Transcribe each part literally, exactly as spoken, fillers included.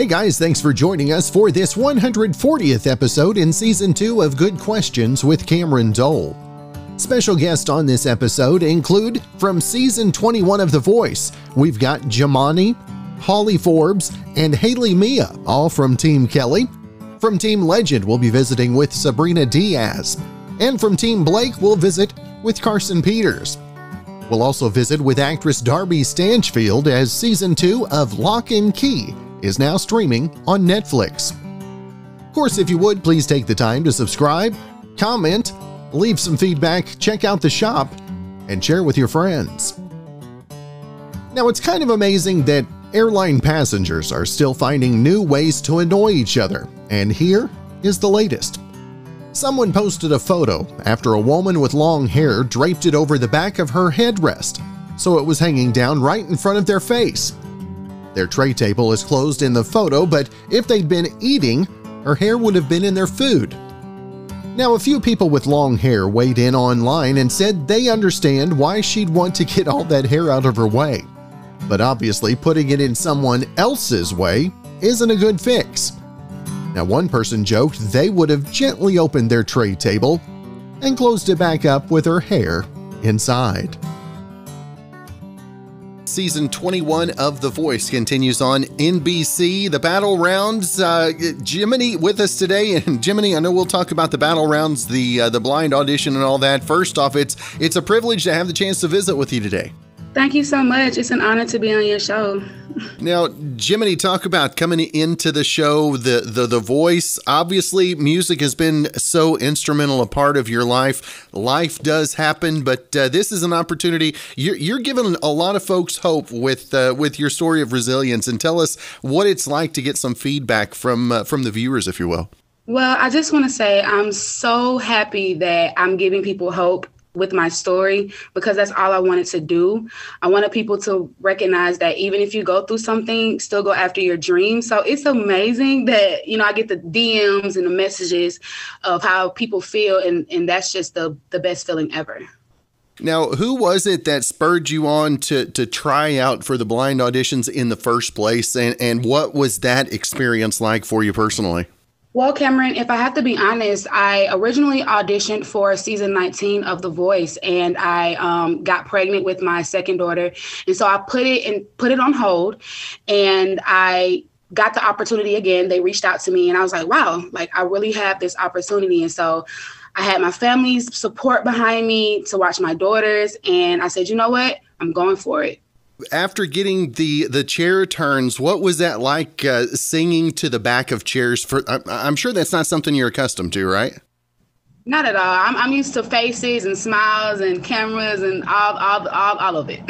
Hey guys, thanks for joining us for this one hundred fortieth episode in Season two of Good Questions with Cameron Dole. Special guests on this episode include, from Season twenty-one of The Voice, we've got Gymani, Holly Forbes, and Hailey Mia, all from Team Kelly. From Team Legend, we'll be visiting with Sabrina Dias. And from Team Blake, we'll visit with Carson Peters. We'll also visit with actress Darby Stanchfield as Season two of Lock and Key is now streaming on Netflix. Of course, if you would, please take the time to subscribe, comment, leave some feedback, check out the shop, and share with your friends. Now, it's kind of amazing that airline passengers are still finding new ways to annoy each other, and here is the latest. Someone posted a photo after a woman with long hair draped it over the back of her headrest, so it was hanging down right in front of their face. Their tray table is closed in the photo, but if they'd been eating, her hair would have been in their food. Now, a few people with long hair weighed in online and said they understand why she'd want to get all that hair out of her way. But obviously, putting it in someone else's way isn't a good fix. Now, one person joked they would have gently opened their tray table and closed it back up with her hair inside. Season twenty-one of The Voice continues on N B C. The battle rounds, uh, Gymani with us today. And Gymani, I know we'll talk about the battle rounds, the, uh, the blind audition and all that. First off, it's, it's a privilege to have the chance to visit with you today. Thank you so much. It's an honor to be on your show. Now, Gymani, talk about coming into the show, the, the the Voice. Obviously, music has been so instrumental a part of your life. Life does happen, but uh, this is an opportunity. You're, you're giving a lot of folks hope with uh, with your story of resilience. And tell us what it's like to get some feedback from uh, from the viewers, if you will. Well, I just want to say I'm so happy that I'm giving people hope with my story, because that's all I wanted to do. I wanted people to recognize that even if you go through something, still go after your dreams. So it's amazing that, you know, I get the D Ms and the messages of how people feel. And, and that's just the, the best feeling ever. Now, who was it that spurred you on to, to try out for the blind auditions in the first place? And, and what was that experience like for you personally? Well, Cameron, if I have to be honest, I originally auditioned for season nineteen of The Voice, and I um, got pregnant with my second daughter. And so I put it and put it on hold, and I got the opportunity again. They reached out to me, and I was like, wow, like I really have this opportunity. And so I had my family's support behind me to watch my daughters. And I said, you know what? I'm going for it. After getting the the chair turns, what was that like, uh, singing to the back of chairs? For I, I'm sure that's not something you're accustomed to, right? Not at all. I'm, I'm used to faces and smiles and cameras and all all all, all of it.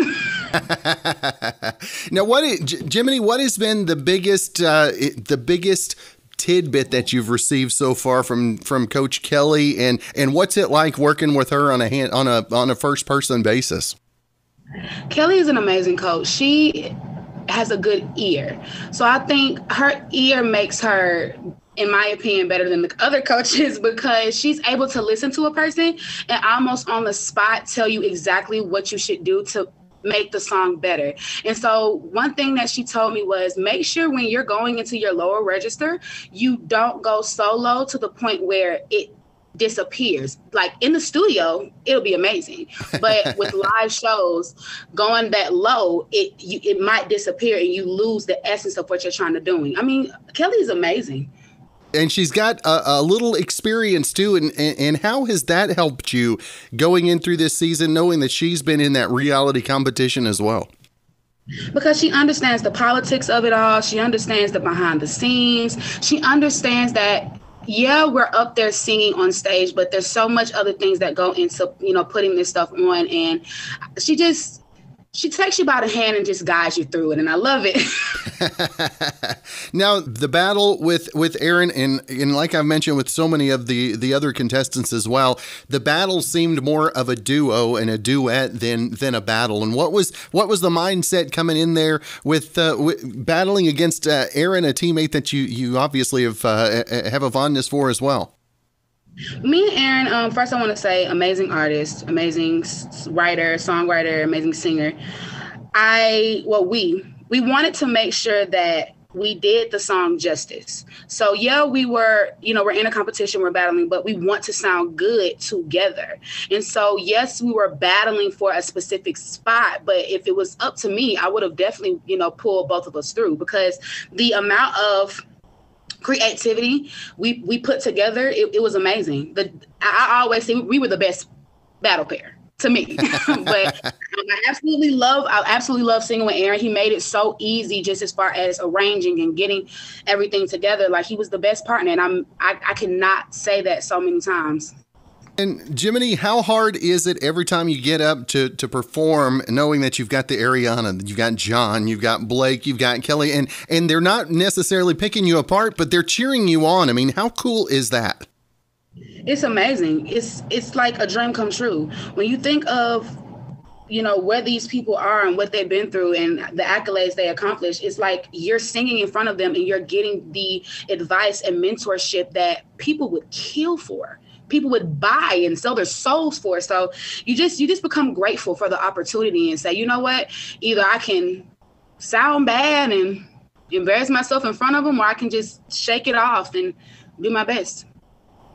Now, what is, Gymani, what has been the biggest uh, the biggest tidbit that you've received so far from from Coach Kelly, and and what's it like working with her on a hand, on a on a first person basis? Kelly is an amazing coach. She has a good ear. So I think her ear makes her, in my opinion, better than the other coaches, because she's able to listen to a person and almost on the spot tell you exactly what you should do to make the song better. And so one thing that she told me was, make sure when you're going into your lower register, you don't go solo to the point where it disappears. Like in the studio, it'll be amazing, but with live shows going that low, it you, it might disappear and you lose the essence of what you're trying to do. I mean, Kelly's amazing, and she's got a, a little experience too. And, and and how has that helped you going in through this season, knowing that she's been in that reality competition as well? Because she understands the politics of it all. She understands the behind the scenes. She understands that, yeah, we're up there singing on stage, but there's so much other things that go into, you know, putting this stuff on. And she just, she takes you by the hand and just guides you through it. And I love it. Now, the battle with, with Aaron, and, and like I've mentioned with so many of the, the other contestants as well, the battle seemed more of a duo and a duet than, than a battle. And what was, what was the mindset coming in there with, uh, with battling against uh, Aaron, a teammate that you, you obviously have, uh, have a fondness for as well? Me and Aaron, um, first I want to say amazing artist, amazing writer, songwriter, amazing singer. I, well, we, we wanted to make sure that we did the song justice. So yeah, we were, you know, we're in a competition, we're battling, but we want to sound good together. And so yes, we were battling for a specific spot, but if it was up to me, I would have definitely, you know, pulled both of us through, because the amount of creativity we, we put together, it, it was amazing. The, I always say we were the best battle pair. To me, but um, I absolutely love, I absolutely love singing with Aaron. He made it so easy, just as far as arranging and getting everything together. Like, he was the best partner, and I'm, I, I cannot say that so many times. And Gymani, how hard is it every time you get up to to perform, knowing that you've got the Ariana, you've got John, you've got Blake, you've got Kelly, and and they're not necessarily picking you apart, but they're cheering you on? I mean, how cool is that? It's amazing. It's it's like a dream come true. When you think of, you know, where these people are and what they've been through and the accolades they accomplished, it's like you're singing in front of them and you're getting the advice and mentorship that people would kill for. People would buy and sell their souls for. So you just you just become grateful for the opportunity and say, you know what, either I can sound bad and embarrass myself in front of them, or I can just shake it off and do my best.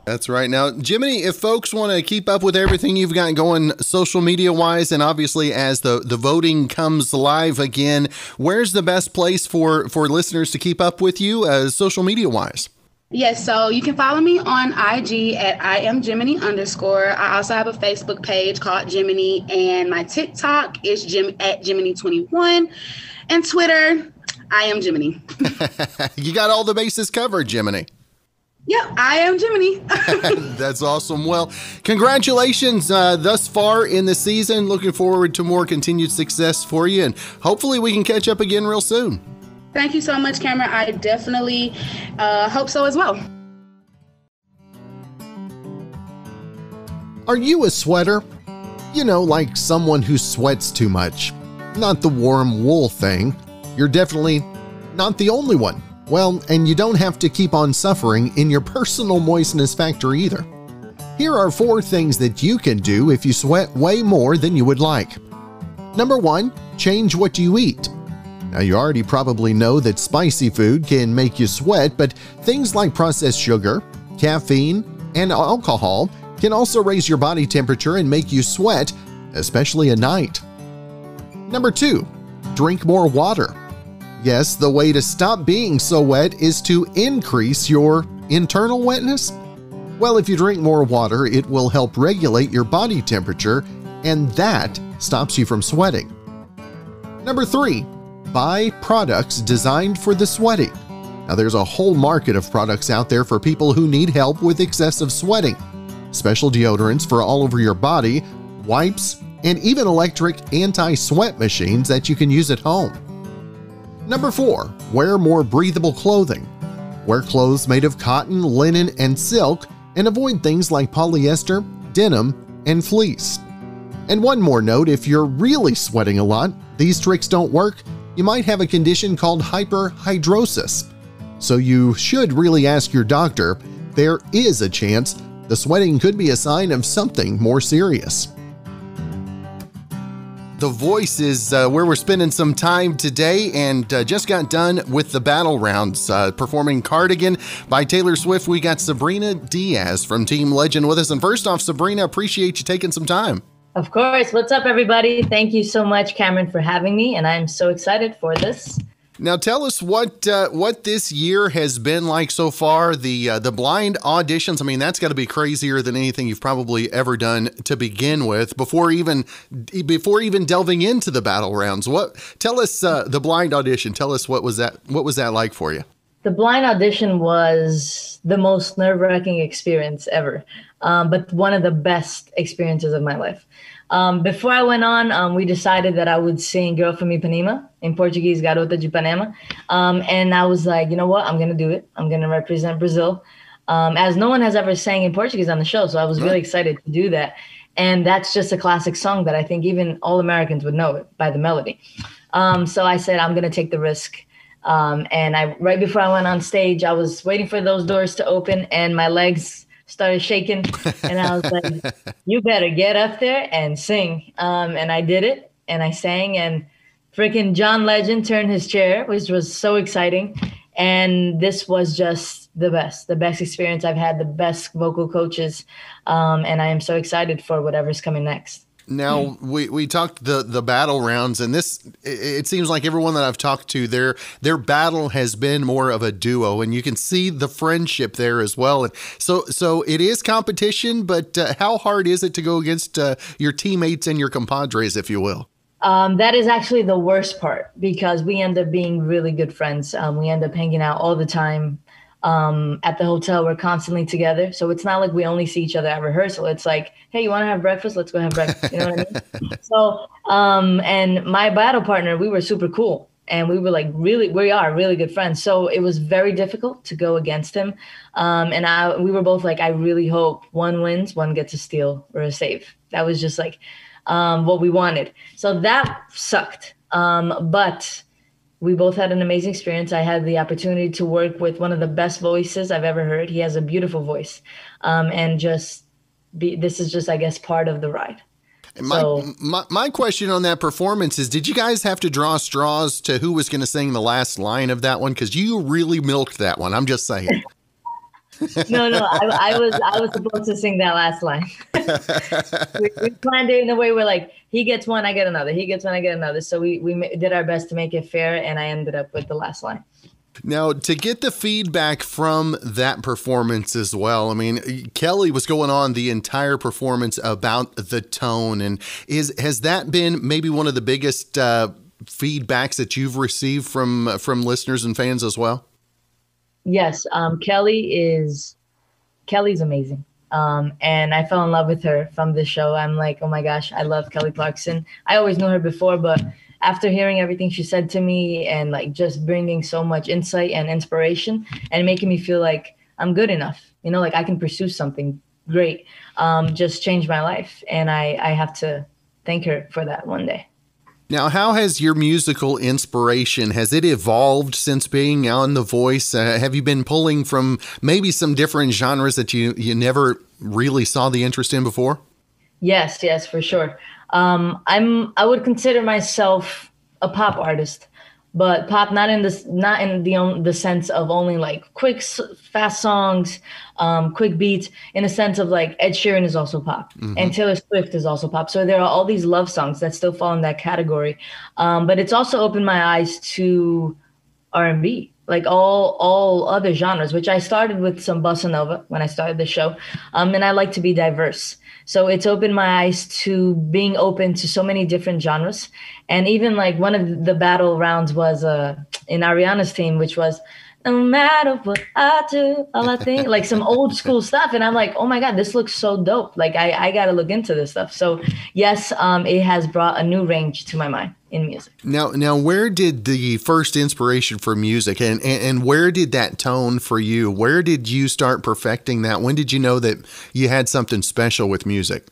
That's right. Now, Gymani, if folks want to keep up with everything you've got going social media-wise, and obviously as the, the voting comes live again, where's the best place for, for listeners to keep up with you uh, social media-wise? Yes, so you can follow me on I G at I am Gymani underscore. I also have a Facebook page called Gymani, and my TikTok is Gym, at Gymani twenty-one, and Twitter, I am Gymani. You got all the bases covered, Gymani. Yep, I am Gymani. That's awesome. Well, congratulations uh, thus far in the season. Looking forward to more continued success for you, and hopefully we can catch up again real soon. Thank you so much, Cameron. I definitely uh, hope so as well. Are you a sweater? You know, like someone who sweats too much. Not the warm wool thing. You're definitely not the only one. Well, and you don't have to keep on suffering in your personal moistness factor either. Here are four things that you can do if you sweat way more than you would like. Number one, change what you eat. Now, you already probably know that spicy food can make you sweat, but things like processed sugar, caffeine, and alcohol can also raise your body temperature and make you sweat, especially at night. Number two, drink more water. Yes, the way to stop being so wet is to increase your internal wetness. Well, if you drink more water, it will help regulate your body temperature, and that stops you from sweating. Number three, buy products designed for the sweaty. Now, there's a whole market of products out there for people who need help with excessive sweating. Special deodorants for all over your body, wipes, and even electric anti-sweat machines that you can use at home. Number four, wear more breathable clothing. Wear clothes made of cotton, linen, and silk, and avoid things like polyester, denim, and fleece. And one more note, if you're really sweating a lot, these tricks don't work. You might have a condition called hyperhidrosis. So you should really ask your doctor. There is a chance the sweating could be a sign of something more serious. The Voice is uh, where we're spending some time today, and uh, just got done with the battle rounds. Uh, performing Cardigan by Taylor Swift, we got Sabrina Dias from Team Legend with us. And first off, Sabrina, appreciate you taking some time. Of course. What's up, everybody? Thank you so much, Cameron, for having me, and I'm so excited for this. Now, tell us what uh, what this year has been like so far. The uh, the blind auditions, I mean, that's got to be crazier than anything you've probably ever done to begin with. Before even before even delving into the battle rounds, what tell us uh, the blind audition? Tell us what was that? What was that like for you? The blind audition was the most nerve-wracking experience ever, um, but one of the best experiences of my life. Um, before I went on, um, we decided that I would sing Girl from Ipanema, in Portuguese, Garota de Ipanema. Um, and I was like, you know what? I'm going to do it. I'm going to represent Brazil, um, as no one has ever sang in Portuguese on the show. So I was really excited to do that. And that's just a classic song that I think even all Americans would know it by the melody. Um, so I said, I'm going to take the risk. Um, and I, right before I went on stage, I was waiting for those doors to open and my legs started shaking, and I was like, you better get up there and sing. Um, and I did it, and I sang, and Freaking John Legend turned his chair, which was so exciting. And this was just the best, the best experience I've had, the best vocal coaches. Um, and I am so excited for whatever's coming next. Now, mm-hmm. we, we talked the, the battle rounds, and this, it, it seems like everyone that I've talked to, their their battle has been more of a duo, and you can see the friendship there as well. And so so it is competition, but uh, how hard is it to go against uh, your teammates and your compadres, if you will? Um, that is actually the worst part, because we end up being really good friends. Um, we end up hanging out all the time. Um, at the hotel, we're constantly together. So it's not like we only see each other at rehearsal. It's like, hey, you want to have breakfast? Let's go have breakfast. You know what I mean? So, um, and my battle partner, we were super cool. And we were like, really, we are really good friends. So it was very difficult to go against him. Um, and I, we were both like, I really hope one wins, one gets a steal or a save. That was just like um, what we wanted. So that sucked. Um, but we both had an amazing experience. I had the opportunity to work with one of the best voices I've ever heard. He has a beautiful voice. Um, and just be, this is just, I guess, part of the ride. My, so, my my question on that performance is, did you guys have to draw straws to who was going to sing the last line of that one? Because you really milked that one. I'm just saying. no, no, I, I was I was supposed to sing that last line. we, we planned it in a way where like he gets one, I get another. He gets one, I get another. So we we did our best to make it fair, and I ended up with the last line. Now, to get the feedback from that performance as well, I mean, Kelly was going on the entire performance about the tone, and is has that been maybe one of the biggest uh, feedbacks that you've received from from listeners and fans as well? Yes, um, Kelly is, Kelly's amazing. Um, and I fell in love with her from the show. I'm like, oh my gosh, I love Kelly Clarkson. I always knew her before, but after hearing everything she said to me and like just bringing so much insight and inspiration and making me feel like I'm good enough, you know, like I can pursue something great, um, just changed my life. And I, I have to thank her for that one day. Now, how has your musical inspiration, has it evolved since being on The Voice? Uh, have you been pulling from maybe some different genres that you, you never really saw the interest in before? Yes, yes, for sure. Um, I'm I would consider myself a pop artist, but pop not in the not in the the sense of only like quick, fast songs, um, quick beats. In a sense of like Ed Sheeran is also pop, mm-hmm. and Taylor Swift is also pop. So there are all these love songs that still fall in that category, um, but it's also opened my eyes to R and B, like all all other genres. Which I started with some bossa nova when I started the show, um, and I like to be diverse. So it's opened my eyes to being open to so many different genres. And even like one of the battle rounds was uh, in Ariana's team, which was, no matter what I do, all I think, like some old school stuff. And I'm like, oh my God, this looks so dope. Like I, I got to look into this stuff. So yes, um, it has brought a new range to my mind in music. Now, now, where did the first inspiration for music and, and, and where did that tone for you? Where did you start perfecting that? When did you know that you had something special with music?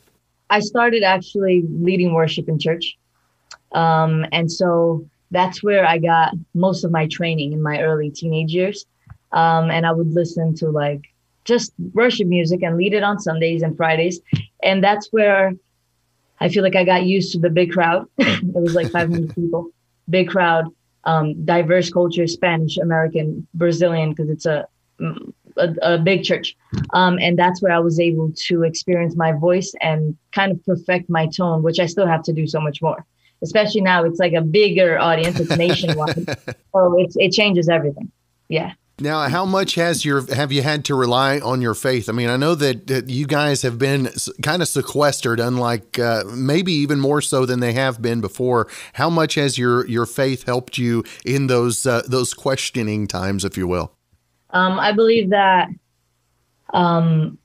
I started actually leading worship in church. Um, and so that's where I got most of my training in my early teenage years. Um, and I would listen to like just worship music and lead it on Sundays and Fridays. And that's where I feel like I got used to the big crowd. It was like five hundred people, big crowd, um, diverse culture, Spanish, American, Brazilian, because it's a, a, a big church. Um, and that's where I was able to experience my voice and kind of perfect my tone, which I still have to do so much more. Especially now, it's like a bigger audience. It's nationwide, so it it changes everything. Yeah. Now, how much has your have you had to rely on your faith? I mean, I know that, that you guys have been kind of sequestered, unlike uh, maybe even more so than they have been before. How much has your your faith helped you in those uh, those questioning times, if you will? Um, I believe that. Um,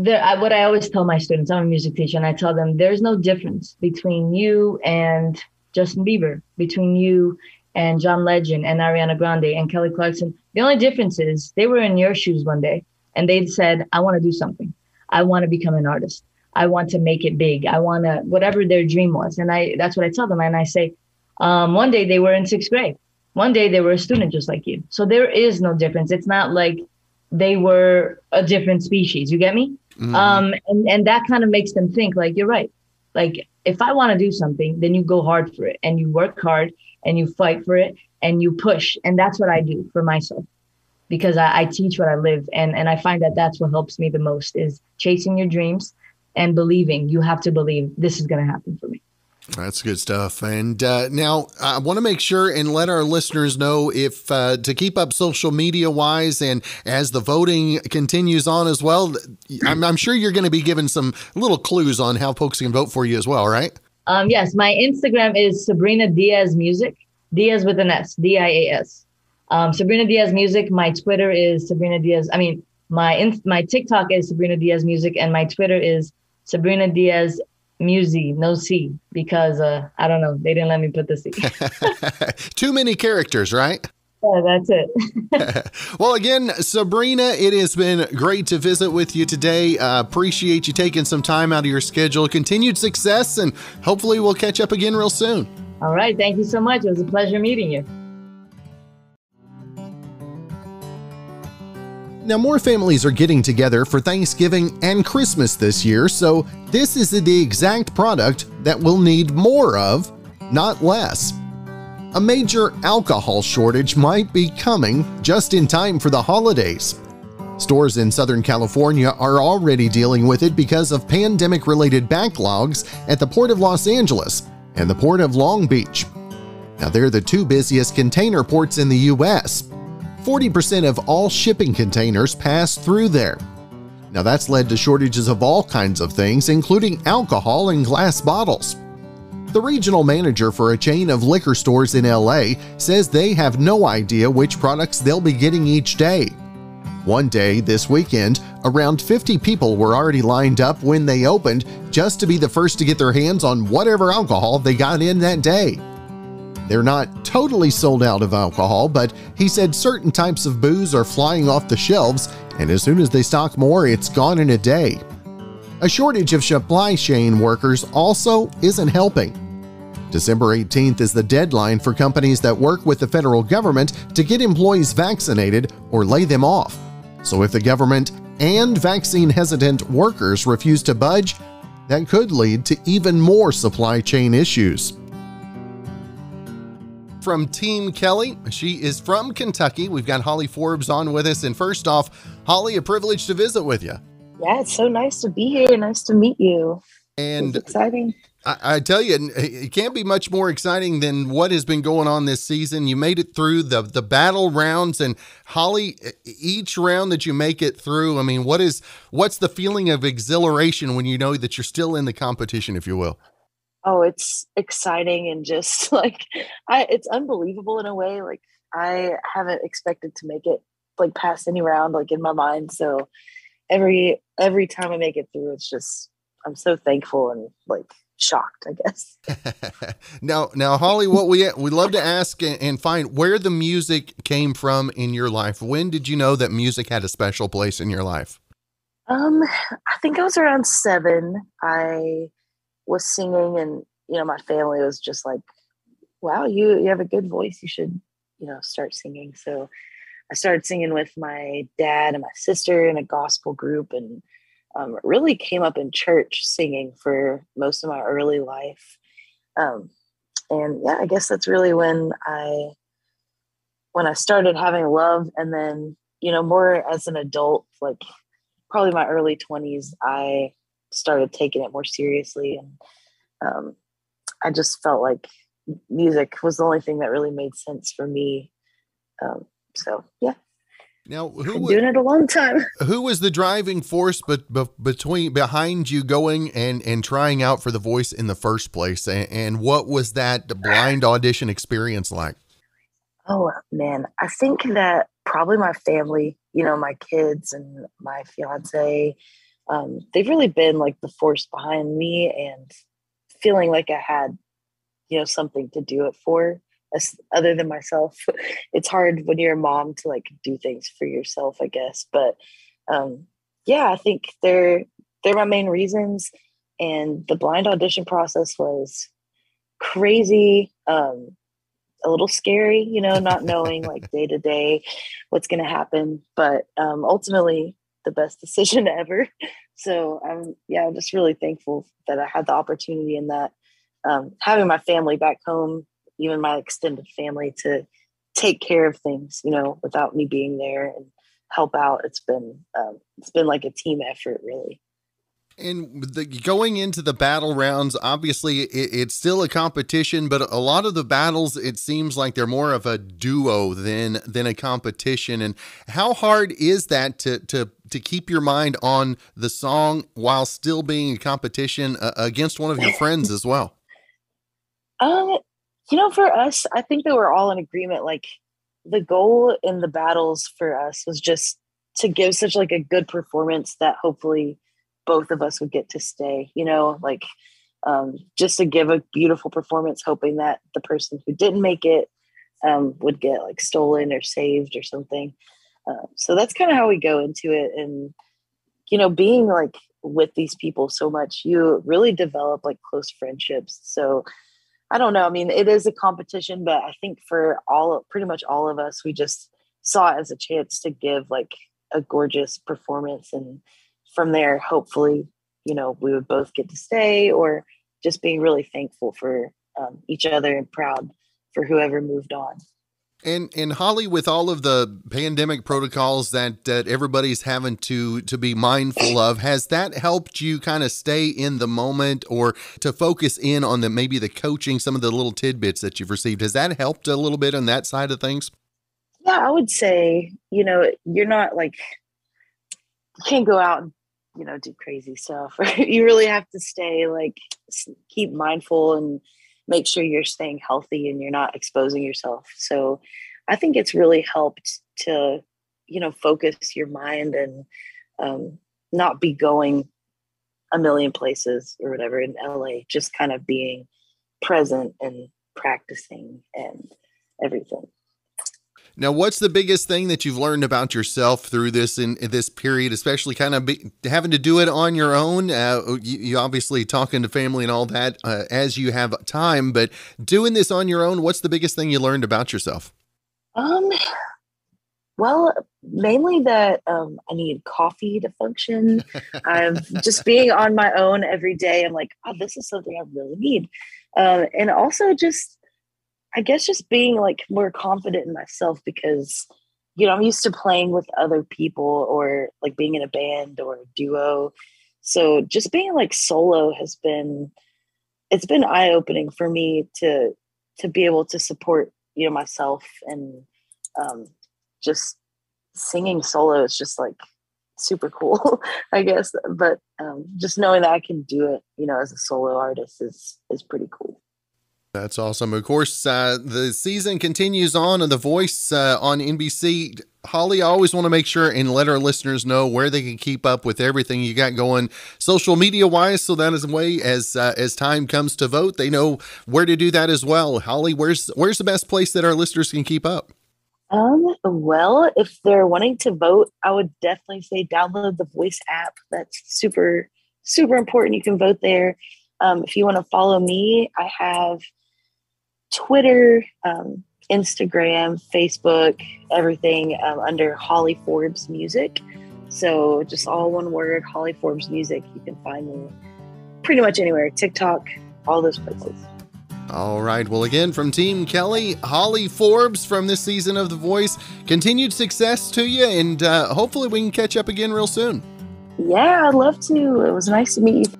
There, I, what I always tell my students, I'm a music teacher, and I tell them there's no difference between you and Justin Bieber, between you and John Legend and Ariana Grande and Kelly Clarkson. The only difference is they were in your shoes one day and they said, I want to do something. I want to become an artist. I want to make it big. I want to, whatever their dream was. And I, that's what I tell them. And I say, um, one day they were in sixth grade. One day they were a student just like you. So there is no difference. It's not like they were a different species. You get me? Mm. Um, and, and that kind of makes them think like, you're right. Like if I want to do something, then you go hard for it and you work hard and you fight for it and you push. And that's what I do for myself, because I, I teach what I live. And, and I find that that's what helps me the most, is chasing your dreams and believing. You have to believe this is going to happen for me. That's good stuff. And uh, now I want to make sure and let our listeners know if uh, to keep up social media wise, and as the voting continues on as well, I'm, I'm sure you're going to be giving some little clues on how folks can vote for you as well, right? Um, yes. My Instagram is Sabrina Dias Music, Diaz with an S, D I A S. Um, Sabrina Dias Music. My Twitter is Sabrina Dias. I mean, my my TikTok is Sabrina Dias Music, and my Twitter is Sabrina Dias Musi, no C, because uh, I don't know, they didn't let me put the C. Too many characters, right? Yeah, that's it. Well, again, Sabrina, it has been great to visit with you today. Uh, appreciate you taking some time out of your schedule. Continued success, and hopefully we'll catch up again real soon. All right. Thank you so much. It was a pleasure meeting you. Now, more families are getting together for Thanksgiving and Christmas this year, so this is the exact product that we'll need more of, not less. A major alcohol shortage might be coming just in time for the holidays. Stores in Southern California are already dealing with it because of pandemic-related backlogs at the Port of Los Angeles and the Port of Long Beach. Now, they're the two busiest container ports in the U S forty percent of all shipping containers pass through there. Now, that's led to shortages of all kinds of things, including alcohol and glass bottles. The regional manager for a chain of liquor stores in L A says they have no idea which products they'll be getting each day. One day this weekend, around fifty people were already lined up when they opened just to be the first to get their hands on whatever alcohol they got in that day. They're not totally sold out of alcohol, but he said certain types of booze are flying off the shelves, and as soon as they stock more, it's gone in a day. A shortage of supply chain workers also isn't helping. December eighteenth is the deadline for companies that work with the federal government to get employees vaccinated or lay them off. So if the government and vaccine-hesitant workers refuse to budge, that could lead to even more supply chain issues. From Team Kelly, she is from Kentucky. We've got Holly Forbes on with us. And first off, Holly, a privilege to visit with you. Yeah, it's so nice to be here. Nice to meet you. And it's exciting. I, I tell you, it can't be much more exciting than what has been going on this season. You made it through the, the battle rounds, and Holly, each round that you make it through, I mean, what is, what's the feeling of exhilaration when you know that you're still in the competition, if you will? Oh, it's exciting, and just like, I, it's unbelievable in a way. Like, I haven't expected to make it like past any round, like in my mind. So every, every time I make it through, it's just, I'm so thankful and like shocked, I guess. Now, now Holly, what we, we love to ask and, and find where the music came from in your life. When did you know that music had a special place in your life? Um, I think I was around seven. I was singing, and you know, my family was just like, wow, you, you have a good voice. You should, you know, start singing. So I started singing with my dad and my sister in a gospel group, and um, really came up in church singing for most of my early life. Um, and yeah, I guess that's really when I, when I started having love. And then, you know, more as an adult, like probably my early twenties, I started taking it more seriously, and um, I just felt like music was the only thing that really made sense for me. Um, so yeah, now who Been was, doing it a long time. Who was the driving force, but be, between behind you going and and trying out for The Voice in the first place, and, and what was that blind audition experience like? Oh man, I think that probably my family, you know, my kids and my fiance. Um, they've really been like the force behind me and feeling like I had, you know, something to do it for other than myself. It's hard when you're a mom to like do things for yourself, I guess. But, um, yeah, I think they're, they're my main reasons. And the blind audition process was crazy. Um, a little scary, you know, not knowing like day to day what's going to happen, but, um, ultimately the best decision ever. So I'm, yeah, just really thankful that I had the opportunity and that um, having my family back home, even my extended family, to take care of things, you know, without me being there and help out. It's been, um, it's been like a team effort, really. And the, going into the battle rounds, obviously it, it's still a competition, but a lot of the battles, it seems like they're more of a duo than than a competition. And how hard is that to to to keep your mind on the song while still being a competition uh, against one of your friends as well? Um, you know, for us, I think that we're all in agreement. Like, the goal in the battles for us was just to give such like a good performance that hopefully both of us would get to stay, you know, like um, just to give a beautiful performance, hoping that the person who didn't make it um, would get like stolen or saved or something. Uh, so that's kind of how we go into it. And, you know, being like with these people so much, you really develop like close friendships. So I don't know. I mean, it is a competition, but I think for all, pretty much all of us, we just saw it as a chance to give like a gorgeous performance. And from there, hopefully, you know, we would both get to stay, or just being really thankful for um, each other and proud for whoever moved on. And, and Holly, with all of the pandemic protocols that, that everybody's having to, to be mindful of, has that helped you kind of stay in the moment, or to focus in on the, maybe the coaching, some of the little tidbits that you've received? Has that helped a little bit on that side of things? Yeah, I would say, you know, you're not like, you can't go out and, you know, do crazy stuff. You really have to stay like, keep mindful and make sure you're staying healthy and you're not exposing yourself. So I think it's really helped to, you know, focus your mind and um, not be going a million places or whatever in L A, just kind of being present and practicing and everything. Now, what's the biggest thing that you've learned about yourself through this in, in this period, especially kind of be, having to do it on your own? Uh, you, you obviously talking to family and all that uh, as you have time, but doing this on your own, what's the biggest thing you learned about yourself? Um, well, mainly that um, I need coffee to function. I'm just being on my own every day. I'm like, oh, this is something I really need. Uh, and also just, I guess just being like more confident in myself, because, you know, I'm used to playing with other people or like being in a band or a duo. So just being like solo has been, it's been eye-opening for me to, to be able to support, you know, myself, and um, just singing solo is just like super cool, I guess. But um, just knowing that I can do it, you know, as a solo artist is, is pretty cool. That's awesome. Of course, uh, the season continues on, and The Voice uh, on N B C. Holly, I always want to make sure and let our listeners know where they can keep up with everything you got going social media wise. So that is a way as, uh, as time comes to vote, they know where to do that as well. Holly, where's, where's the best place that our listeners can keep up? Um, well, if they're wanting to vote, I would definitely say download the Voice app. That's super, super important. You can vote there. Um, if you want to follow me, I have Twitter, um, Instagram, Facebook, everything um, under Holly Forbes Music. So just all one word, Holly Forbes Music. You can find me pretty much anywhere, TikTok, all those places. All right. Well, again, from Team Kelly, Holly Forbes from this season of The Voice. Continued success to you, and uh, hopefully we can catch up again real soon. Yeah, I'd love to. It was nice to meet you.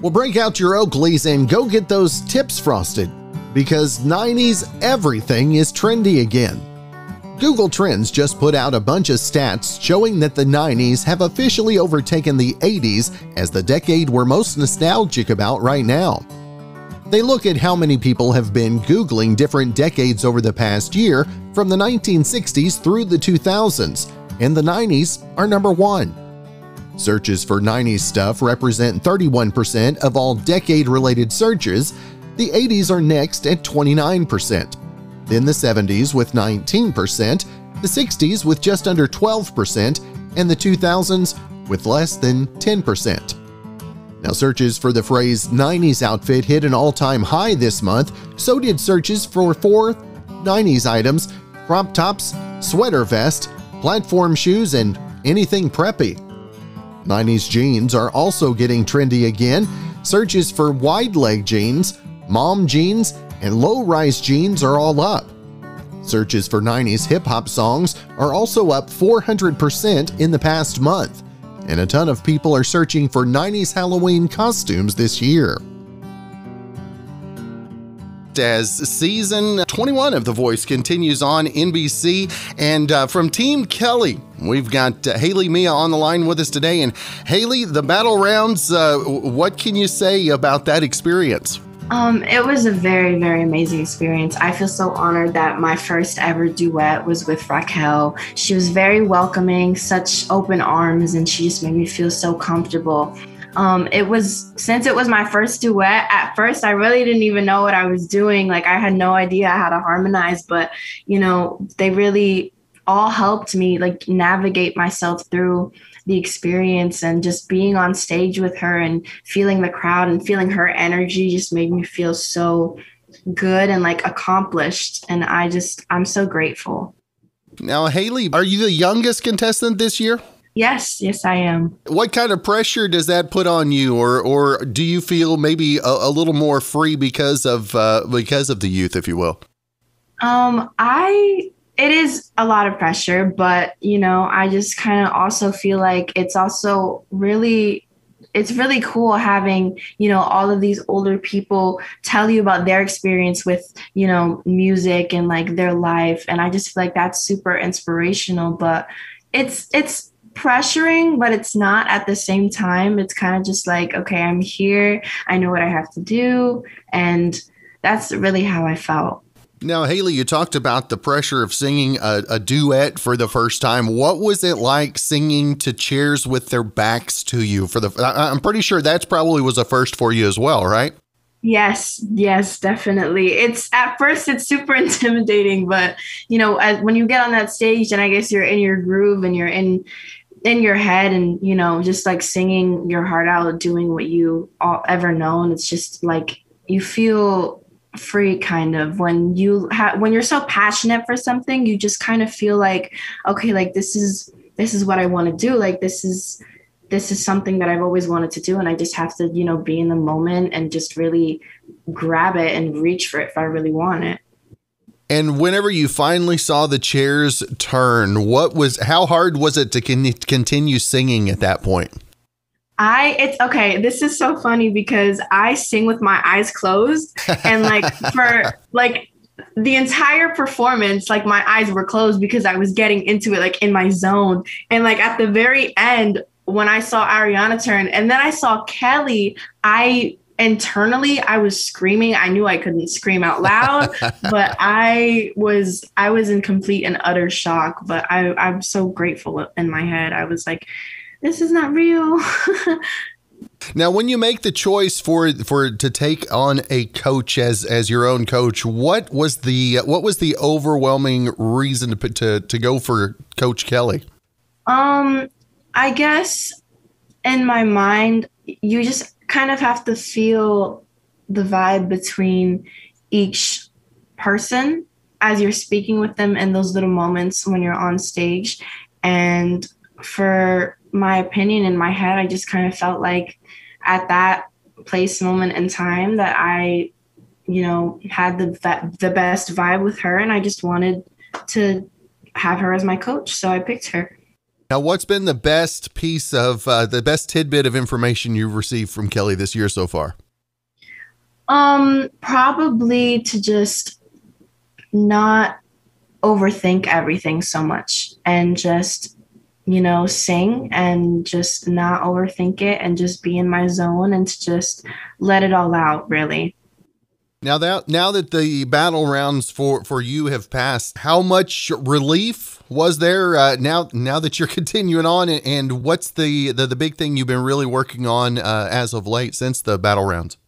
Well, break out your Oakleys and go get those tips frosted, because nineties everything is trendy again. Google Trends just put out a bunch of stats showing that the nineties have officially overtaken the eighties as the decade we're most nostalgic about right now. They look at how many people have been Googling different decades over the past year, from the nineteen sixties through the two thousands, and the nineties are number one. Searches for nineties stuff represent thirty-one percent of all decade-related searches. The eighties are next at twenty-nine percent, then the seventies with nineteen percent, the sixties with just under twelve percent, and the two thousands with less than ten percent. Now, searches for the phrase nineties outfit hit an all-time high this month. So did searches for four nineties items: crop tops, sweater vest, platform shoes, and anything preppy. nineties jeans are also getting trendy again. Searches for wide-leg jeans, mom jeans, and low-rise jeans are all up. Searches for nineties hip-hop songs are also up four hundred percent in the past month, and a ton of people are searching for nineties Halloween costumes this year. As season twenty-one of The Voice continues on N B C, and uh, from Team Kelly, we've got uh, Hailey Mia on the line with us today. And Hailey, the battle rounds, uh, what can you say about that experience? Um, it was a very, very amazing experience. I feel so honored that my first ever duet was with Raquel. She was very welcoming, such open arms, and she just made me feel so comfortable. Um, it was, since it was my first duet, at first I really didn't even know what I was doing. Like, I had no idea how to harmonize, but, you know, they really all helped me like navigate myself through the experience, and just being on stage with her and feeling the crowd and feeling her energy just made me feel so good and like accomplished. And I just, I'm so grateful. Now, Hailey, are you the youngest contestant this year? Yes. Yes, I am. What kind of pressure does that put on you, or or do you feel maybe a, a little more free because of uh, because of the youth, if you will? Um, I it is a lot of pressure, but, you know, I just kind of also feel like it's also really it's really cool having, you know, all of these older people tell you about their experience with, you know, music and like their life. And I just feel like that's super inspirational, but it's it's. pressuring, but it's not at the same time. It's kind of just like, okay, I'm here, I know what I have to do, and that's really how I felt. Now, Hailey, you talked about the pressure of singing a, a duet for the first time. What was it like singing to chairs with their backs to you? For the, I, I'm pretty sure that's probably was a first for you as well, right? Yes, yes, definitely. It's at first it's super intimidating, but, you know, as, when you get on that stage, and I guess you're in your groove and you're in. in your head, and, you know, just like singing your heart out, doing what you all ever known. It's just like you feel free kind of when you ha- when you're so passionate for something, you just kind of feel like, okay, like this is this is what I want to do. Like this is this is something that I've always wanted to do, and I just have to, you know, be in the moment and just really grab it and reach for it if I really want it. And whenever you finally saw the chairs turn, what was, how hard was it to con- continue singing at that point? I, it's okay. This is so funny because I sing with my eyes closed, and like for like the entire performance, like my eyes were closed because I was getting into it, like in my zone. And like at the very end, when I saw Ariana turn and then I saw Kelly, I internally I was screaming. I knew I couldn't scream out loud, but I was I was in complete and utter shock. But I, I'm so grateful in my head. I was like, this is not real. Now, when you make the choice for for to take on a coach as as your own coach, what was the what was the overwhelming reason to to, to go for Coach Kelly? Um, I guess in my mind, you just kind of have to feel the vibe between each person as you're speaking with them in those little moments when you're on stage. And for my opinion, in my head, I just kind of felt like at that place, moment in time that I, you know, had the the best vibe with her, and I just wanted to have her as my coach, so I picked her. Now, what's been the best piece of uh, the best tidbit of information you've received from Kelly this year so far? Um, probably to just not overthink everything so much, and just, you know, sing and just not overthink it, and just be in my zone, and to just let it all out, really. Now that now that the battle rounds for, for you have passed, how much relief was there uh, now now that you're continuing on? And, and what's the, the, the big thing you've been really working on uh, as of late since the battle rounds?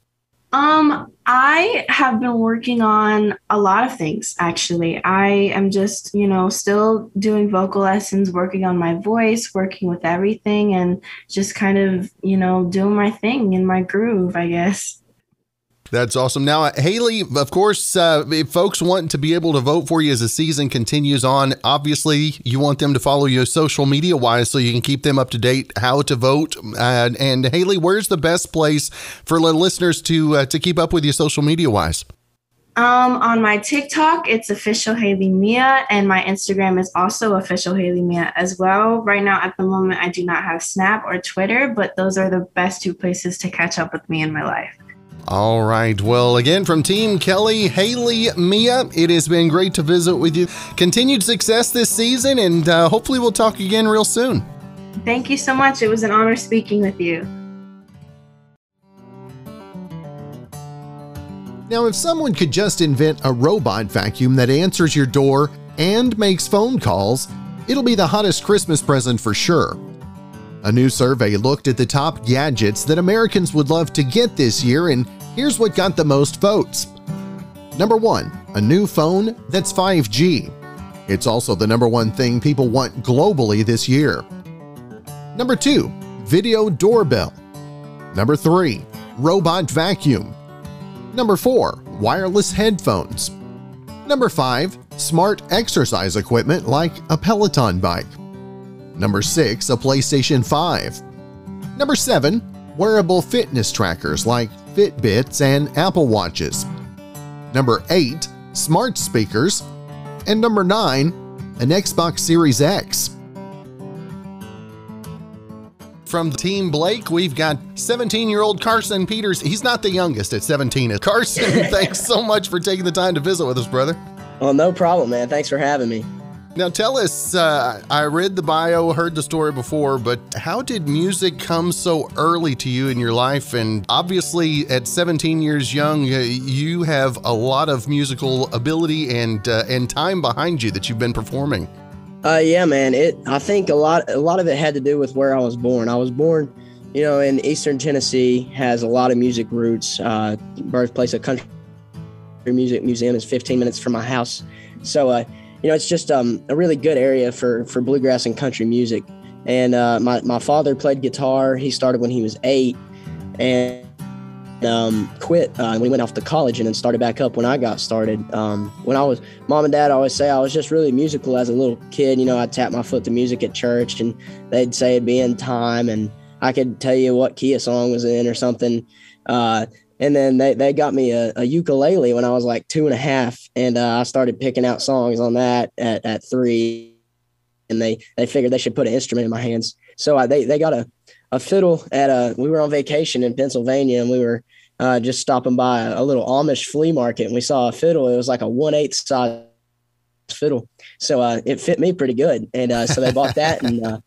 Um, I have been working on a lot of things, actually. I am just, you know, still doing vocal lessons, working on my voice, working with everything, and just kind of, you know, doing my thing in my groove, I guess. That's awesome. Now, Hailey, of course, uh, if folks want to be able to vote for you as the season continues on, obviously you want them to follow you social media wise so you can keep them up to date how to vote. Uh, and Hailey, where's the best place for listeners to uh, to keep up with you social media wise? Um, on my TikTok, it's official Hailey Mia, and my Instagram is also official Hailey Mia as well. Right now, at the moment, I do not have Snap or Twitter, but those are the best two places to catch up with me in my life. All right. Well, again, from Team Kelly, Hailey Mia, it has been great to visit with you. Continued success this season, and uh, hopefully we'll talk again real soon. Thank you so much. It was an honor speaking with you. Now, if someone could just invent a robot vacuum that answers your door and makes phone calls, it'll be the hottest Christmas present for sure. A new survey looked at the top gadgets that Americans would love to get this year, and here's what got the most votes. Number one, a new phone that's five G. It's also the number one thing people want globally this year. Number two, video doorbell. Number three, robot vacuum. Number four, wireless headphones. Number five, smart exercise equipment like a Peloton bike. Number six, a PlayStation five. Number seven, wearable fitness trackers like Fitbits and Apple Watches. Number eight, smart speakers. And number nine, an Xbox Series X. From Team Blake, we've got seventeen-year-old Carson Peters. He's not the youngest at seventeen. Carson, thanks so much for taking the time to visit with us, brother. Well, no problem, man. Thanks for having me. Now, tell us, uh, I read the bio, heard the story before, but how did music come so early to you in your life? And obviously, at seventeen years young, you have a lot of musical ability and uh, and time behind you that you've been performing. Uh, yeah, man. It. I think a lot. A lot of it had to do with where I was born. I was born, you know, in Eastern Tennessee, has a lot of music roots. Uh, birthplace of country music museum is fifteen minutes from my house, so uh, you know, it's just um, a really good area for for bluegrass and country music. And uh, my my father played guitar. He started when he was eight, and um, quit uh, when he went off to college, and then started back up when I got started. Um, when I was mom and dad always say I was just really musical as a little kid. You know, I'd tap my foot to music at church, and they'd say it'd be in time, and I could tell you what key a song was in or something. Uh, and then they, they got me a, a ukulele when I was like two and a half, and uh, I started picking out songs on that at, at three, and they, they figured they should put an instrument in my hands. So I, they, they got a, a fiddle at a, we were on vacation in Pennsylvania, and we were uh, just stopping by a, a little Amish flea market, and we saw a fiddle. It was like a one eighth size fiddle. So uh, it fit me pretty good. And uh, so they bought that, and uh,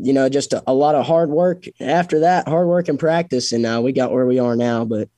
you know, just a, a lot of hard work after that, hard work and practice. And uh, we got where we are now, but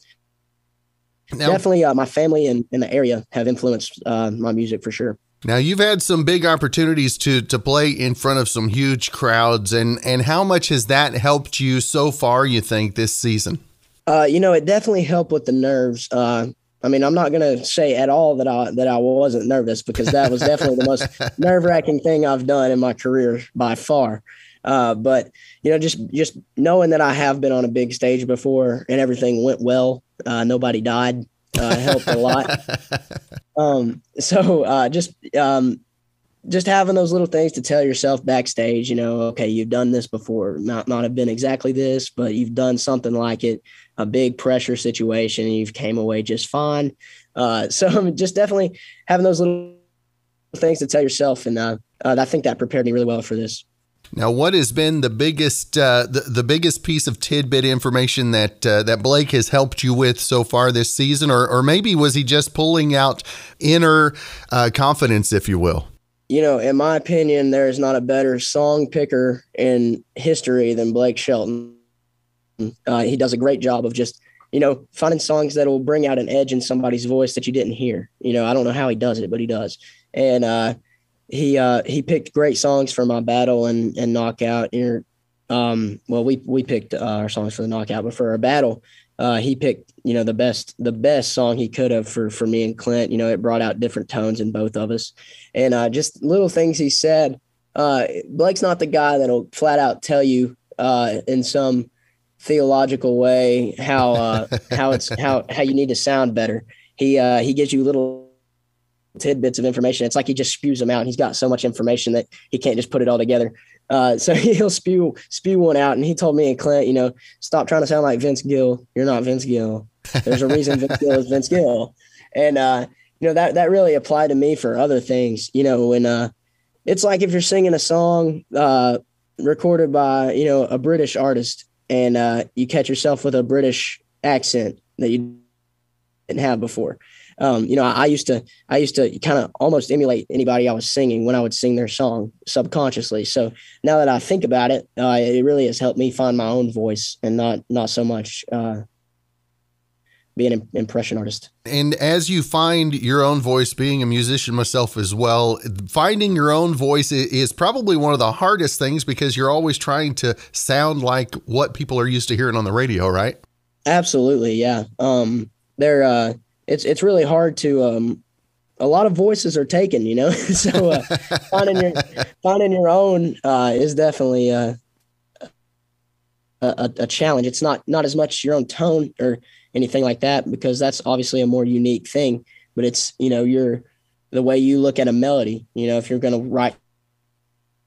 now, definitely uh, my family and, and the area have influenced uh, my music for sure. Now, you've had some big opportunities to to play in front of some huge crowds, and, and how much has that helped you so far, you think, this season? Uh, you know, it definitely helped with the nerves. Uh, I mean, I'm not going to say at all that I that I wasn't nervous, because that was definitely the most nerve-wracking thing I've done in my career by far. Uh, but, you know, just just knowing that I have been on a big stage before and everything went well, uh, nobody died, uh, helped a lot. Um, so, uh, just, um, just having those little things to tell yourself backstage, you know, okay, you've done this before, not, not have been exactly this, but you've done something like it, a big pressure situation, and you've came away just fine. Uh, so I mean, just definitely having those little things to tell yourself. And, uh, uh I think that prepared me really well for this. Now, what has been the biggest uh, the, the biggest piece of tidbit information that uh, that Blake has helped you with so far this season? Or, or maybe was he just pulling out inner uh, confidence, if you will? You know, in my opinion, there is not a better song picker in history than Blake Shelton. Uh, he does a great job of just, you know, finding songs that will bring out an edge in somebody's voice that you didn't hear. You know, I don't know how he does it, but he does. And uh He uh, he picked great songs for my battle and, and knockout. And, um, well, we we picked uh, our songs for the knockout, but for our battle, uh, he picked, you know, the best the best song he could have for for me and Clint. You know, it brought out different tones in both of us, and uh, just little things he said. Uh, Blake's not the guy that'll flat out tell you uh, in some theological way how uh, how it's how how you need to sound better. He uh, he gives you little tidbits of information. It's like he just spews them out. He's got so much information that he can't just put it all together. Uh, so he'll spew spew one out. And he told me and Clint, you know, stop trying to sound like Vince Gill. You're not Vince Gill. There's a reason Vince Gill is Vince Gill. And, uh, you know, that, that really applied to me for other things, you know, when uh, it's like if you're singing a song uh, recorded by, you know, a British artist and uh, you catch yourself with a British accent that you didn't have before. Um, you know, I, I used to, I used to kind of almost emulate anybody I was singing when I would sing their song subconsciously. So now that I think about it, uh, it really has helped me find my own voice and not, not so much uh, be an impression artist. And as you find your own voice, being a musician myself as well, finding your own voice is probably one of the hardest things because you're always trying to sound like what people are used to hearing on the radio, right? Absolutely. Yeah. Um, they're, uh, It's it's really hard to um, a lot of voices are taken, you know, so uh, finding your finding your own uh, is definitely a, a a challenge. It's not not as much your own tone or anything like that, because that's obviously a more unique thing. But it's, you know, your the way you look at a melody, you know, if you're going to write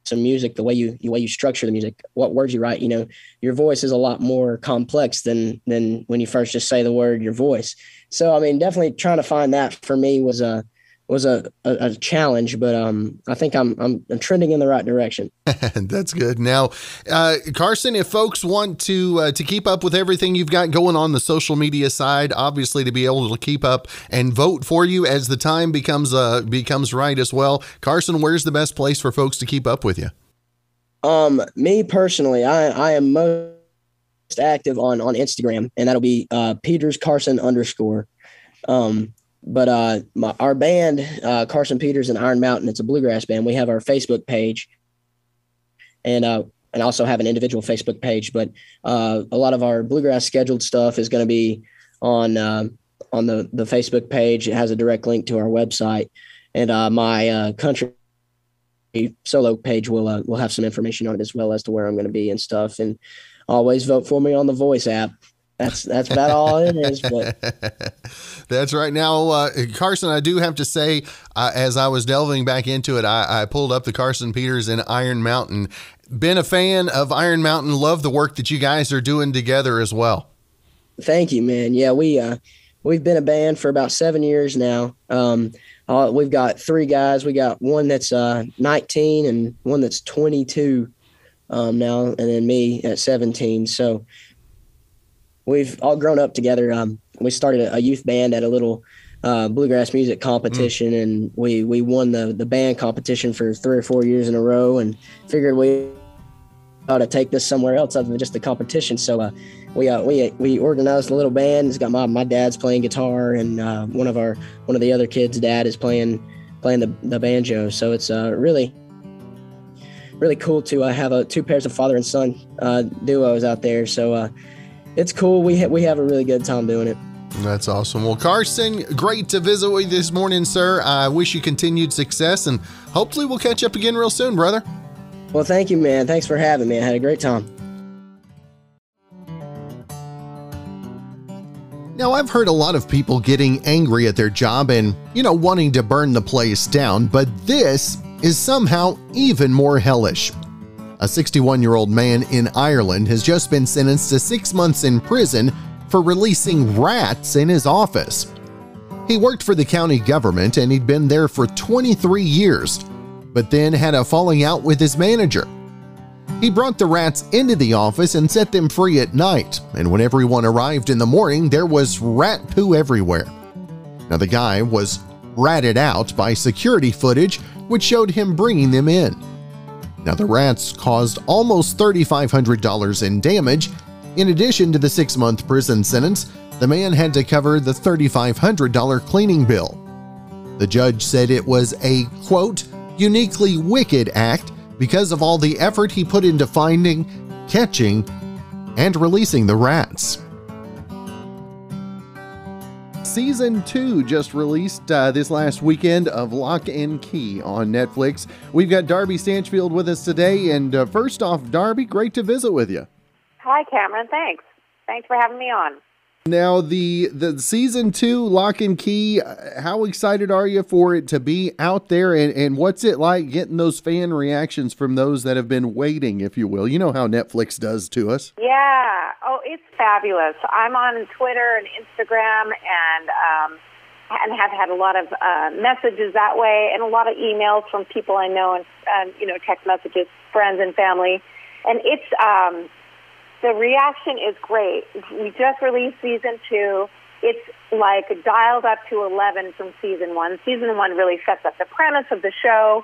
some music, the way you the way you structure the music, what words you write, you know, your voice is a lot more complex than than when you first just say the word your voice. So I mean, definitely trying to find that for me was a was a, a, a challenge, but um, I think I'm, I'm I'm trending in the right direction. That's good. Now, uh, Carson, if folks want to uh, to keep up with everything you've got going on the social media side, obviously to be able to keep up and vote for you as the time becomes uh becomes right as well, Carson, where's the best place for folks to keep up with you? Um, me personally, I I am most active on on Instagram, and that'll be uh, Peters Carson underscore. Um. But uh, my, our band, uh, Carson Peters and Iron Mountain, it's a bluegrass band. We have our Facebook page, and uh, and also have an individual Facebook page. But uh, a lot of our bluegrass scheduled stuff is going to be on uh, on the the Facebook page. It has a direct link to our website, and uh, my uh, country solo page will uh, will have some information on it as well as to where I'm going to be and stuff. And always vote for me on the Voice app. That's that's about all it is. But that's right. Now, uh, Carson, I do have to say, uh, as I was delving back into it, I, I pulled up the Carson Peters and Iron Mountain. Been a fan of Iron Mountain. Love the work that you guys are doing together as well. Thank you, man. Yeah, we uh, we've been a band for about seven years now. Um, uh, we've got three guys. We got one that's uh, nineteen and one that's twenty-two um, now, and then me at seventeen. So we've all grown up together. Um, we started a, a youth band at a little uh, bluegrass music competition, mm. and we, we won the, the band competition for three or four years in a row, and figured we ought to take this somewhere else other than just the competition. So uh, we uh, we we organized a little band. It's got my my dad's playing guitar, and uh, one of our one of the other kids' dad is playing playing the, the banjo. So it's uh, really really cool to uh, have uh, two pairs of father and son uh, duos out there. So. Uh, It's cool. We ha we have a really good time doing it. That's awesome. Well, Carson, great to visit with you this morning, sir. I wish you continued success, and hopefully we'll catch up again real soon, brother. Well, thank you, man. Thanks for having me. I had a great time. Now, I've heard a lot of people getting angry at their job and, you know, wanting to burn the place down, but this is somehow even more hellish. A sixty-one-year-old man in Ireland has just been sentenced to six months in prison for releasing rats in his office. He worked for the county government and he'd been there for twenty-three years, but then had a falling out with his manager. He brought the rats into the office and set them free at night, and when everyone arrived in the morning, there was rat poo everywhere. Now, the guy was ratted out by security footage, which showed him bringing them in. Now, the rats caused almost three thousand five hundred dollars in damage. In addition to the six-month prison sentence, the man had to cover the three thousand five hundred dollar cleaning bill. The judge said it was a, quote, uniquely wicked act because of all the effort he put into finding, catching, and releasing the rats. Season two just released uh, this last weekend of Lock and Key on Netflix. We've got Darby Stanchfield with us today. And uh, first off, Darby, great to visit with you. Hi, Cameron. Thanks. Thanks for having me on. Now, the, the season two, Lock and Key, how excited are you for it to be out there? And, and what's it like getting those fan reactions from those that have been waiting, if you will? You know how Netflix does to us. Yeah. Oh, it's fabulous. I'm on Twitter and Instagram and um, and have had a lot of uh, messages that way and a lot of emails from people I know and, and you know, text messages, friends and family. And it's... Um, The reaction is great. We just released season two. It's like dialed up to eleven from season one. Season one really sets up the premise of the show,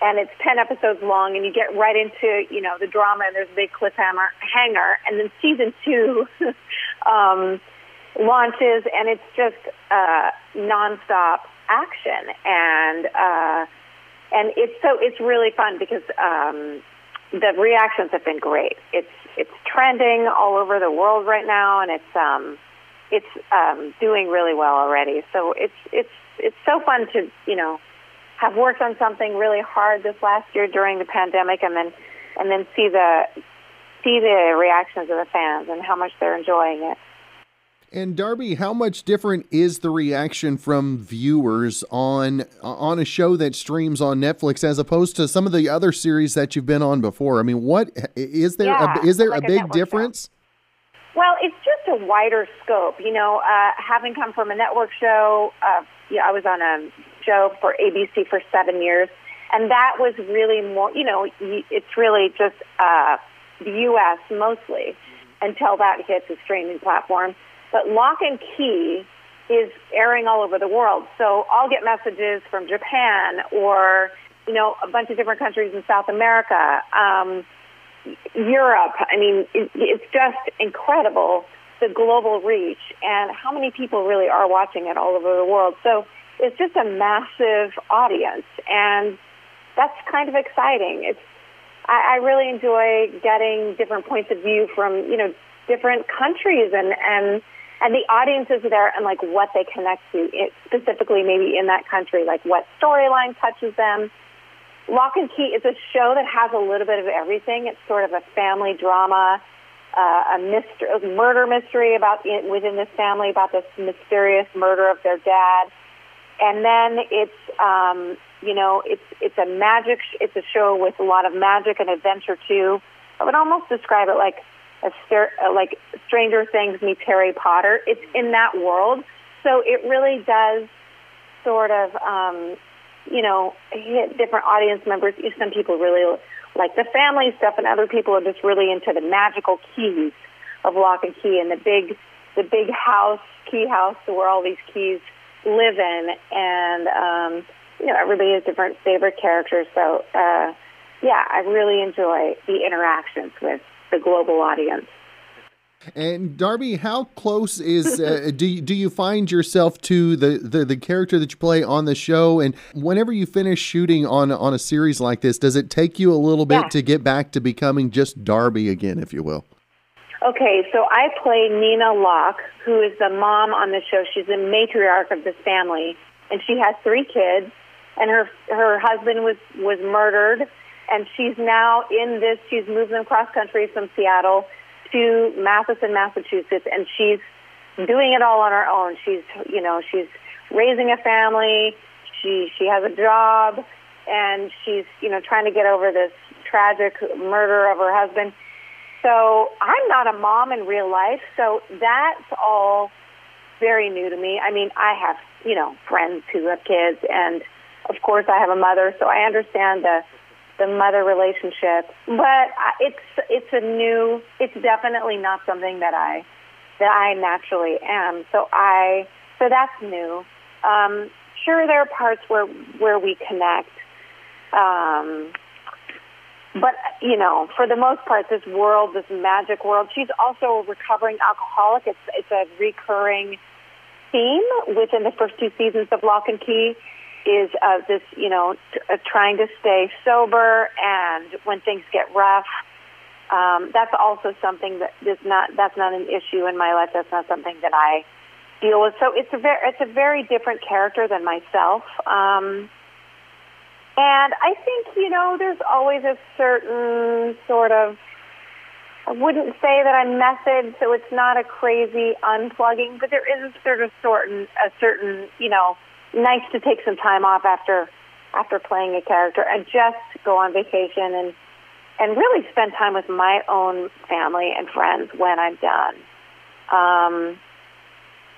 and it's ten episodes long, and you get right into, you know, the drama, and there's a big cliffhanger. Hanger, and then season two um, launches, and it's just uh, nonstop action, and uh, and it's so it's really fun because. Um, The reactions have been great. It's it's trending all over the world right now, and it's um it's um doing really well already. So it's it's it's so fun to you know have worked on something really hard this last year during the pandemic, and then and then see the see the reactions of the fans and how much they're enjoying it. And Darby, how much different is the reaction from viewers on on a show that streams on Netflix as opposed to some of the other series that you've been on before? I mean, what is there? Yeah, a, is there like a big a difference? Show. Well, it's just a wider scope. You know, uh, having come from a network show, uh, yeah, I was on a show for A B C for seven years, and that was really more. You know, it's really just uh, the U S mostly until that hits a streaming platform. But Lock and Key is airing all over the world. So I'll get messages from Japan or, you know, a bunch of different countries in South America, um, Europe. I mean, it, it's just incredible, the global reach and how many people really are watching it all over the world. So it's just a massive audience, and that's kind of exciting. It's I, I really enjoy getting different points of view from, you know, different countries and, and And the audiences there and, like, what they connect to, it, specifically maybe in that country, like what storyline touches them. Lock and Key is a show that has a little bit of everything. It's sort of a family drama, uh, a mystery, a murder mystery about in, within this family, about this mysterious murder of their dad. And then it's, um, you know, it's it's a magic, sh- it's a show with a lot of magic and adventure, too. I would almost describe it like, A stir, like Stranger Things meets Harry Potter. It's in that world. So it really does sort of, um, you know, hit different audience members. Some people really like the family stuff, and other people are just really into the magical keys of Lock and Key and the big the big house, key house where all these keys live in. And, um, you know, everybody has different favorite characters. So, uh, yeah, I really enjoy the interactions with the global audience. And Darby, how close is uh, do you, do you find yourself to the, the the character that you play on the show? And whenever you finish shooting on on a series like this, does it take you a little bit yeah. to get back to becoming just Darby again, if you will? Okay, so I play Nina Locke, who is the mom on the show. She's the matriarch of this family, and she has three kids. And her her husband was was murdered. And she's now in this, she's moved them cross country from Seattle to Matheson, Massachusetts, and she's doing it all on her own. She's, you know, she's raising a family, she she has a job, and she's, you know, trying to get over this tragic murder of her husband. So I'm not a mom in real life, so that's all very new to me. I mean, I have, you know, friends who have kids, and of course I have a mother, so I understand the the mother relationship, but it's it's a new. It's definitely not something that I that I naturally am. So I so that's new. Um, sure, there are parts where where we connect, um, but you know, for the most part, this world, this magic world. She's also a recovering alcoholic. It's it's a recurring theme within the first two seasons of Lock and Key. Is uh, this, you know, t- uh, trying to stay sober, and when things get rough, um, that's also something that is not, that's not an issue in my life. That's not something that I deal with. So it's a very, it's a very different character than myself. Um, and I think, you know, there's always a certain sort of I wouldn't say that I'm method, so it's not a crazy unplugging, but there is a sort of certain, a certain, you know, nice to take some time off after after playing a character and just go on vacation and and really spend time with my own family and friends when I'm done. Um,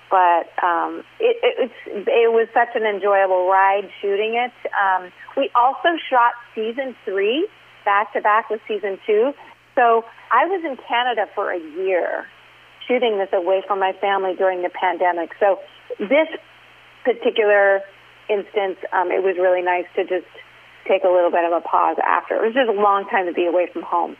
but um, it, it, it's, it was such an enjoyable ride shooting it. Um, we also shot season three back to back with season two. So I was in Canada for a year shooting this away from my family during the pandemic. So this particular instance, um, it was really nice to just take a little bit of a pause after. It was just a long time to be away from home.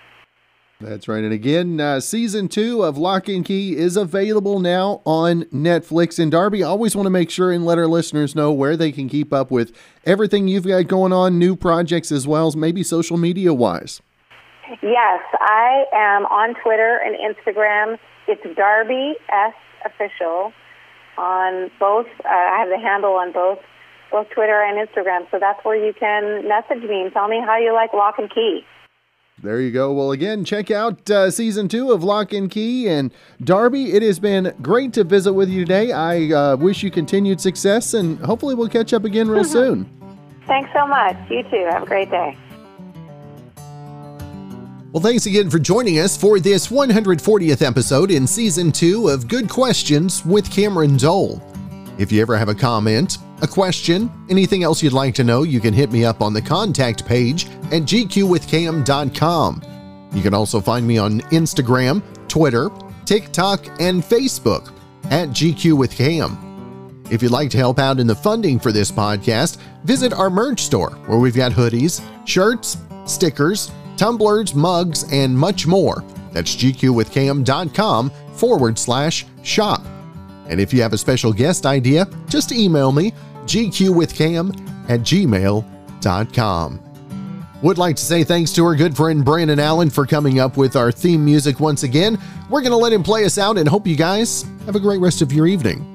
That's right. And again, uh, season two of Lock and Key is available now on Netflix. And Darby, I always want to make sure and let our listeners know where they can keep up with everything you've got going on, new projects as well as maybe social media wise. Yes, I am on Twitter and Instagram. It's Darby S Official on both. Uh, I have the handle on both, both Twitter and Instagram. So that's where you can message me and tell me how you like Lock and Key. There you go. Well, again, check out uh, season two of Lock and Key. And Darby, it has been great to visit with you today. I uh, wish you continued success, and hopefully we'll catch up again real soon. Thanks so much. You too. Have a great day. Well, thanks again for joining us for this one hundred fortieth episode in Season two of Good Questions with Cameron Dole. If you ever have a comment, a question, anything else you'd like to know, you can hit me up on the contact page at g q with cam dot com. You can also find me on Instagram, Twitter, TikTok, and Facebook at g q with cam. If you'd like to help out in the funding for this podcast, visit our merch store where we've got hoodies, shirts, stickers, tumblers, mugs, and much more. That's g q with cam dot com forward slash shop. And if you have a special guest idea, just email me, g q with cam at gmail dot com. Would like to say thanks to our good friend Brandon Allen for coming up with our theme music once again. We're going to let him play us out and hope you guys have a great rest of your evening.